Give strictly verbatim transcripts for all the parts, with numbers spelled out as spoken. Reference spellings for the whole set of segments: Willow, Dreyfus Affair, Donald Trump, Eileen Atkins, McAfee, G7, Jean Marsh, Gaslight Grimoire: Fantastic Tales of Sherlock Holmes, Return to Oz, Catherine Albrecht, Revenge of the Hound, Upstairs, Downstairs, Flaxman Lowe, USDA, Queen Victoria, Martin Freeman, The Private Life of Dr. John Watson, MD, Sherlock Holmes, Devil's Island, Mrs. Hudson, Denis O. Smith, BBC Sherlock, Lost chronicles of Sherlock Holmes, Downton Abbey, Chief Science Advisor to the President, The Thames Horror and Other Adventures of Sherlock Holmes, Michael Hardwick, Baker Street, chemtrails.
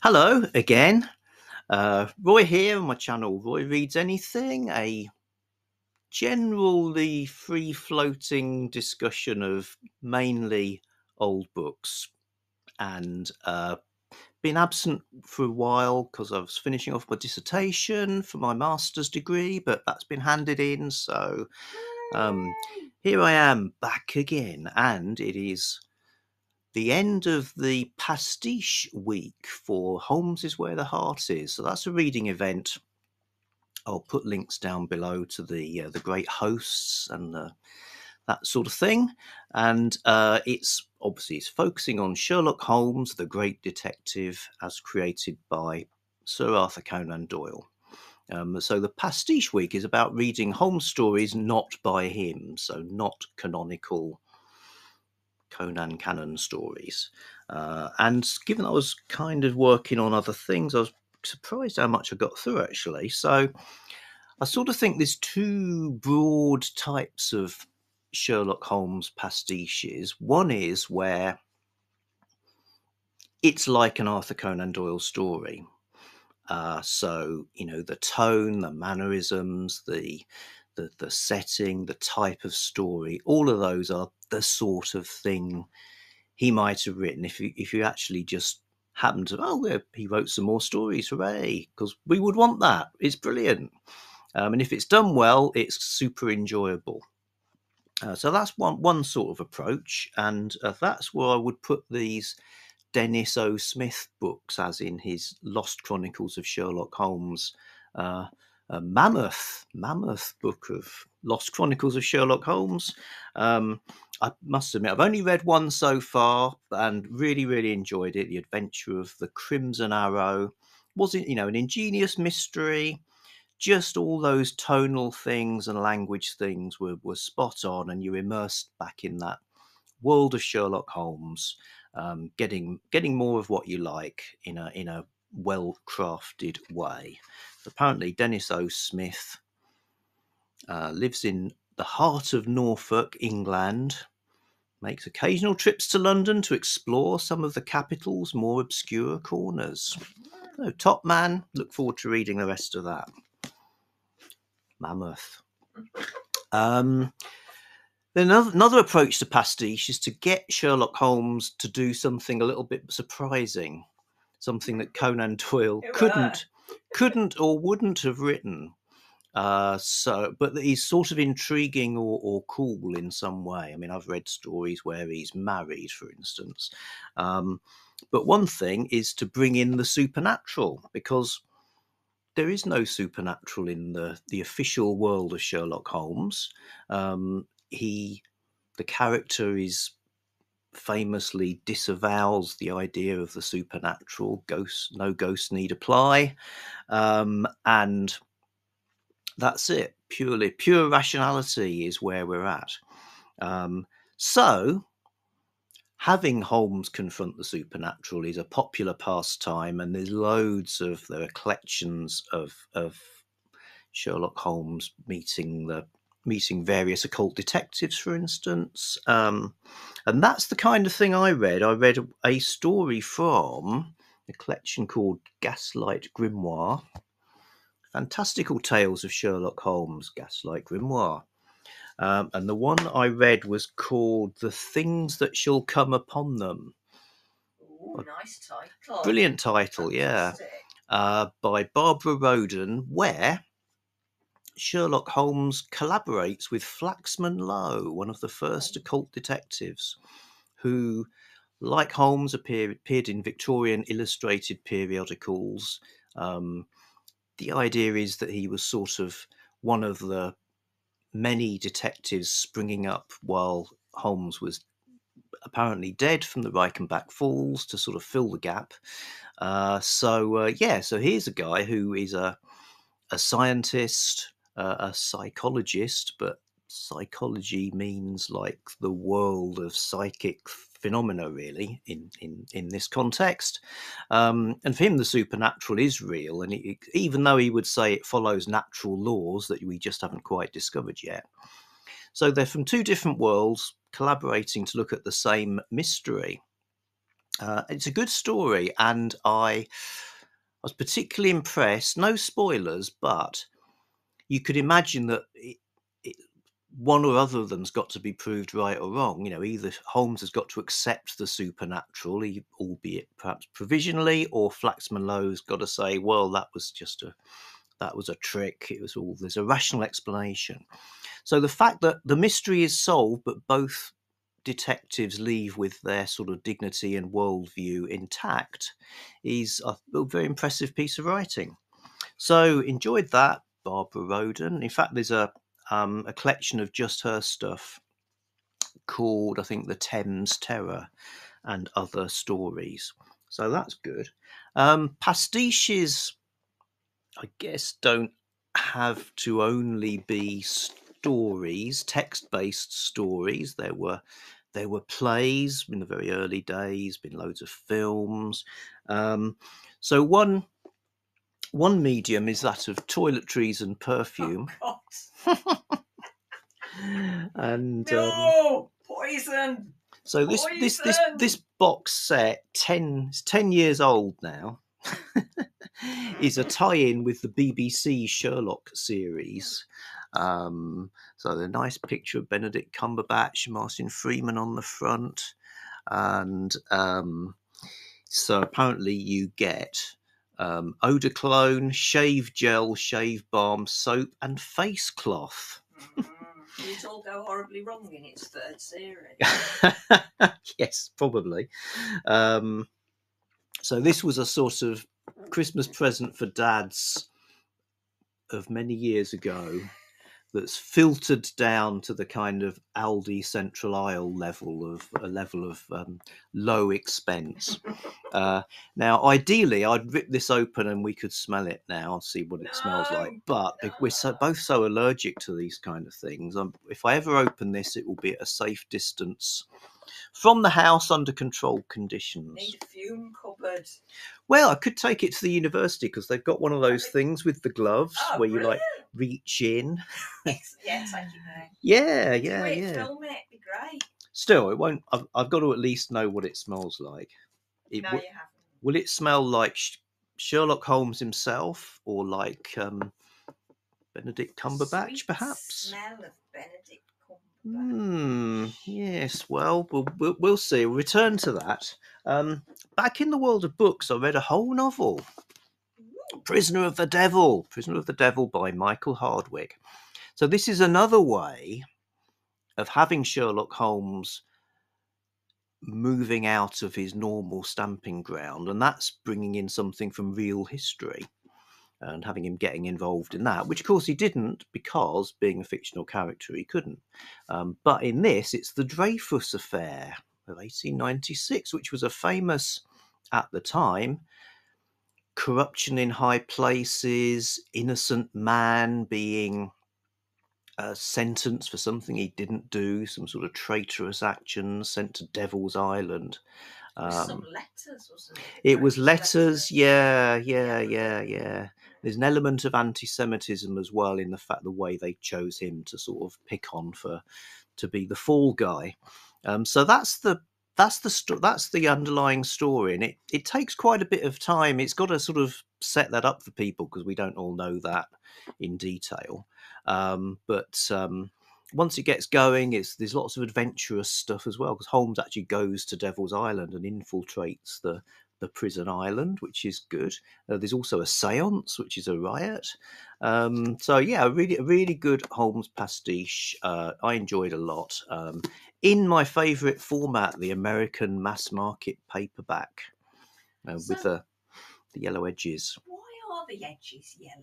Hello again, uh, Roy here on my channel, Roy Reads Anything, a generally free-floating discussion of mainly old books, and uh, been absent for a while because I was finishing off my dissertation for my master's degree, but that's been handed in, so um, here I am back again, and it is the end of the pastiche week for Holmes is Where the Heart Is. So that's a reading event. I'll put links down below to the uh, the great hosts and uh, that sort of thing. And uh, it's obviously it's focusing on Sherlock Holmes, the great detective, as created by Sir Arthur Conan Doyle. Um, so the pastiche week is about reading Holmes stories not by him, so not canonical Conan canon stories, uh, and given I was kind of working on other things, I was surprised how much I got through actually. So I sort of think there's two broad types of Sherlock Holmes pastiches. One is where it's like an Arthur Conan Doyle story, uh, so you know, the tone, the mannerisms, the The, the setting, the type of story, all of those are the sort of thing he might have written if you, if you actually just happened to, oh, yeah, he wrote some more stories, hooray, because we would want that. It's brilliant. Um, and if it's done well, it's super enjoyable. Uh, so that's one, one sort of approach. And uh, that's where I would put these Denis O. Smith books, as in his Lost Chronicles of Sherlock Holmes, uh, A mammoth, mammoth book of Lost Chronicles of Sherlock Holmes. Um, I must admit, I've only read one so far and really, really enjoyed it. The Adventure of the Crimson Arrow. Wasn't, you know, an ingenious mystery. Just all those tonal things and language things were, were spot on, and you're immersed back in that world of Sherlock Holmes, um, getting getting more of what you like in a in a well-crafted way. Apparently Denis O. Smith uh, lives in the heart of Norfolk, England, makes occasional trips to London to explore some of the capital's more obscure corners. So, top man, look forward to reading the rest of that. Mammoth. Um, then another, another approach to pastiche is to get Sherlock Holmes to do something a little bit surprising, something that Conan Doyle couldn't couldn't or wouldn't have written, uh so but he's sort of intriguing or, or cool in some way. I mean, I've read stories where he's married, for instance, um but one thing is to bring in the supernatural, because there is no supernatural in the the official world of Sherlock Holmes. um he the character is famously disavows the idea of the supernatural. Ghosts, no ghosts need apply, um, and that's it. Purely pure rationality is where we're at. Um, so having Holmes confront the supernatural is a popular pastime, and there's loads of there are collections of of Sherlock Holmes meeting the meeting various occult detectives, for instance. Um, and that's the kind of thing I read. I read a, a story from a collection called Gaslight Grimoire: Fantastical Tales of Sherlock Holmes, Gaslight Grimoire. Um, and the one I read was called The Things That Shall Come Upon Them. Oh, nice title. Brilliant title, fantastic. Yeah. Uh, by Barbara Roden, where Sherlock Holmes collaborates with Flaxman Lowe, one of the first occult detectives, who, like Holmes, appear, appeared in Victorian illustrated periodicals. Um, the idea is that he was sort of one of the many detectives springing up while Holmes was apparently dead from the Reichenbach Falls to sort of fill the gap. Uh, so, uh, yeah, so here's a guy who is a, a scientist, Uh, a psychologist, but psychology means like the world of psychic phenomena, really, in in in this context. Um, and for him, the supernatural is real, and it, even though he would say it follows natural laws that we just haven't quite discovered yet. So they're from two different worlds collaborating to look at the same mystery. Uh, it's a good story, and I was particularly impressed. No spoilers, but you could imagine that it, it, one or other of them's got to be proved right or wrong. You know, either Holmes has got to accept the supernatural, albeit perhaps provisionally, or Flaxman Lowe's got to say, well, that was just a that was a trick. It was all there's a rational explanation. So the fact that the mystery is solved, but both detectives leave with their sort of dignity and worldview intact is a very impressive piece of writing. So enjoyed that, Barbara Roden. In fact, there's a um, a collection of just her stuff called, I think, The Thames Terror and Other Stories. So that's good. Um, pastiches, I guess, don't have to only be stories, text-based stories. There were There were plays in the very early days, been loads of films. Um, so one one medium is that of toiletries and perfume. Oh, God. and no, um, poison. So this, poison. this this this box set, ten it's ten years old now, is a tie-in with the B B C Sherlock series. Um, so the nice picture of Benedict Cumberbatch, Martin Freeman on the front. And um, so apparently you get um, eau de cologne, shave gel, shave balm, soap and face cloth. Mm-hmm. It all go horribly wrong in its third series. Yes, probably. Um, so this was a sort of Christmas present for dads of many years ago, that's filtered down to the kind of Aldi Central Aisle level of a level of um, low expense. Uh, now, ideally, I'd rip this open and we could smell it now and see what it no, smells like. But no. we're so, both so allergic to these kind of things. Um, if I ever open this, it will be at a safe distance from the house under controlled conditions. Need a fume cupboard. Well, I could take it to the university because they've got one of those things with the gloves oh, where brilliant. you like reach in. Yes, yeah, thank you, mate. Yeah, yeah, Wait, yeah. Film it, it'd be great. Still, it won't. I've, I've got to at least know what it smells like. It, no, you haven't. Will it smell like Sherlock Holmes himself or like um, Benedict Cumberbatch, Sweet perhaps? Smell of Benedict. Hmm. Yes. Well, we'll we'll see. We'll return to that. Um, back in the world of books, I read a whole novel, "Prisoner of the Devil." "Prisoner of the Devil" by Michael Hardwick. So this is another way of having Sherlock Holmes moving out of his normal stamping ground, and that's bringing in something from real history. And having him getting involved in that, which of course he didn't, because being a fictional character, he couldn't. Um, but in this, it's the Dreyfus Affair of eighteen ninety-six, which was a famous, at the time, corruption in high places, innocent man being uh, sentenced for something he didn't do, some sort of traitorous action, sent to Devil's Island. Um, some letters, wasn't it? It was letters, letters. Yeah, yeah, yeah, yeah. There's an element of anti-Semitism as well in the fact the way they chose him to sort of pick on for to be the fall guy. Um, so that's the that's the that's the underlying story, and it it takes quite a bit of time. It's got to sort of set that up for people because we don't all know that in detail. Um, but um, once it gets going, it's there's lots of adventurous stuff as well because Holmes actually goes to Devil's Island and infiltrates the. The prison island, which is good. Uh, there's also a séance, which is a riot. Um, so yeah, a really, a really good Holmes pastiche. Uh, I enjoyed a lot. Um, in my favourite format, the American mass market paperback uh, so with the the yellow edges. Why are the edges yellow?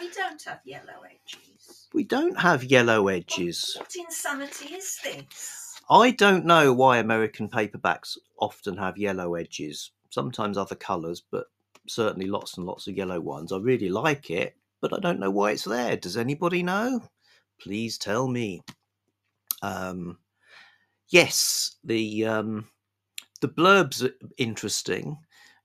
We don't have yellow edges. We don't have yellow edges. What, what insanity is this? I don't know why American paperbacks often have yellow edges, sometimes other colours, but certainly lots and lots of yellow ones. I really like it, but I don't know why it's there. Does anybody know? Please tell me. Um, yes, the um, the blurbs are interesting.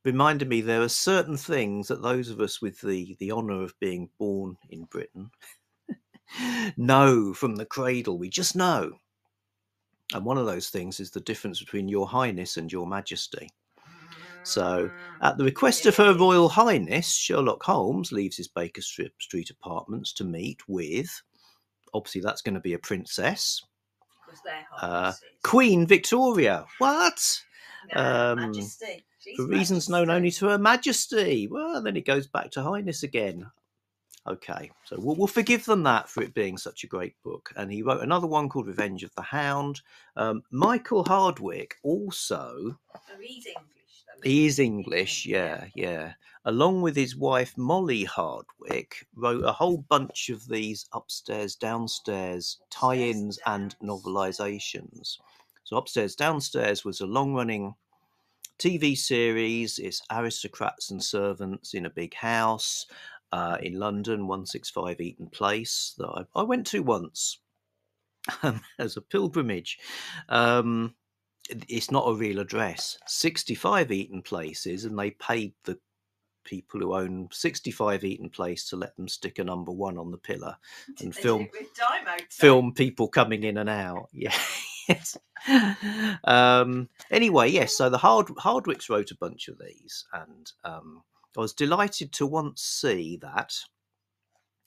Reminded me there are certain things that those of us with the, the honour of being born in Britain know from the cradle. We just know. And one of those things is the difference between Your Highness and Your Majesty. So, at the request of Her Royal Highness, Sherlock Holmes leaves his Baker Street apartments to meet with, obviously that's going to be a princess, uh, Queen Victoria. What? No, um, Majesty. She's for reasons Majesty. Known only to Her Majesty. Well, then it goes back to Highness again. Okay, so we'll, we'll forgive them that for it being such a great book. And he wrote another one called Revenge of the Hound. Um, Michael Hardwick also... Oh, he's English, though. He is English, yeah, yeah. Along with his wife, Molly Hardwick, wrote a whole bunch of these upstairs, downstairs tie-ins and novelisations. So Upstairs, Downstairs was a long-running T V series. It's aristocrats and servants in a big house... Uh, in London, one sixty-five Eaton Place, that I, I went to once um, as a pilgrimage. Um, it, it's not a real address. sixty-five Eaton Place is, and they paid the people who own sixty-five Eaton Place to let them stick a number one on the pillar and film, film people coming in and out. Yeah. Yes. Um, anyway, yes, so the Hard, Hardwicks wrote a bunch of these, and... Um, I was delighted to once see that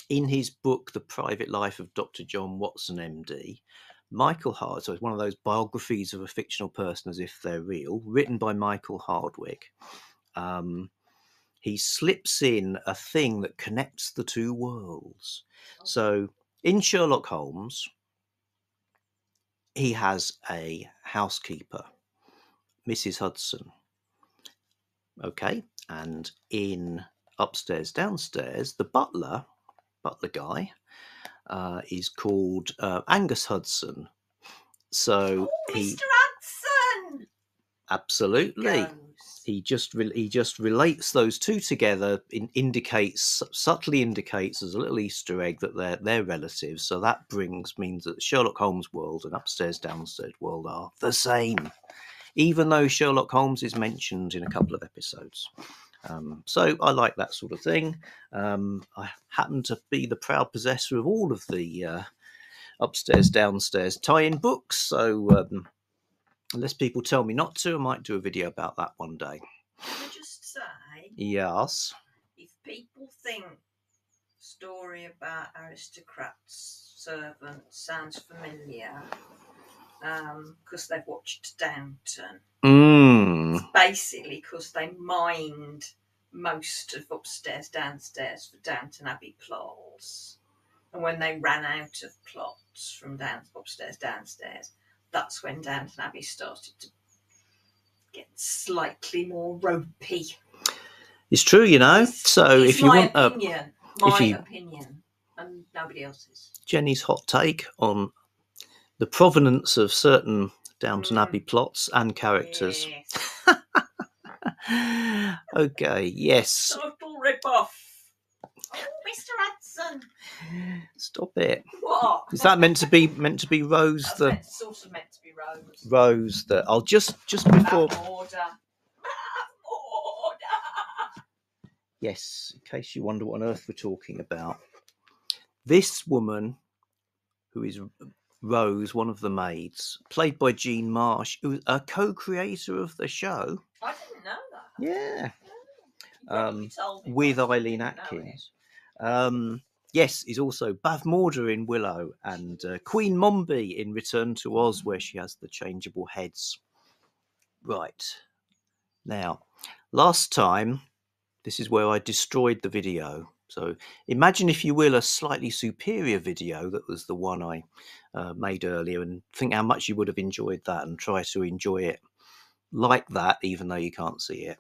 in his book, The Private Life of Doctor John Watson, M D, Michael Hardwick, so it's one of those biographies of a fictional person as if they're real, written by Michael Hardwick. Um, he slips in a thing that connects the two worlds. So in Sherlock Holmes, he has a housekeeper, Missus Hudson. Okay. And in Upstairs, Downstairs, the butler, butler guy, uh, is called uh, Angus Hudson. So oh, he, Mister Hudson! Absolutely. Goes. He just re he just relates those two together, in, indicates, subtly indicates as a little Easter egg that they're, they're relatives. So that brings, means that Sherlock Holmes' world and Upstairs, Downstairs world are the same, even though Sherlock Holmes is mentioned in a couple of episodes. Um, so I like that sort of thing. Um, I happen to be the proud possessor of all of the uh, Upstairs, Downstairs tie-in books. So um, unless people tell me not to, I might do a video about that one day. Can I just say? Yes. If people think story about aristocrats, servants sounds familiar... Um, because they've watched Downton. Mm. It's basically because they mined most of Upstairs, Downstairs for Downton Abbey plots. And when they ran out of plots from down, Upstairs, Downstairs, that's when Downton Abbey started to get slightly more ropey. It's true, you know. It's, so it's if you want opinion, a, my you, opinion and nobody else's. Jenny's hot take on the provenance of certain Downton Abbey plots and characters. Yes. Okay, yes. Total rip-off. Oh, Mister Hudson. Stop it. What? Is that meant to be meant to be Rose? That's the meant, sort of meant to be Rose. Rose that I'll just just before that order. Order. Yes, in case you wonder what on earth we're talking about. This woman who is Rose, one of the maids, played by Jean Marsh, who was a co-creator of the show. I didn't know that. Yeah. Oh, um, with Eileen Atkins. Um, yes, is also Bav Morda in Willow and uh, Queen Mombi in Return to Oz, where she has the changeable heads. Right. Now, last time, this is where I destroyed the video. So imagine, if you will, a slightly superior video that was the one I uh, made earlier, and think how much you would have enjoyed that and try to enjoy it like that, even though you can't see it.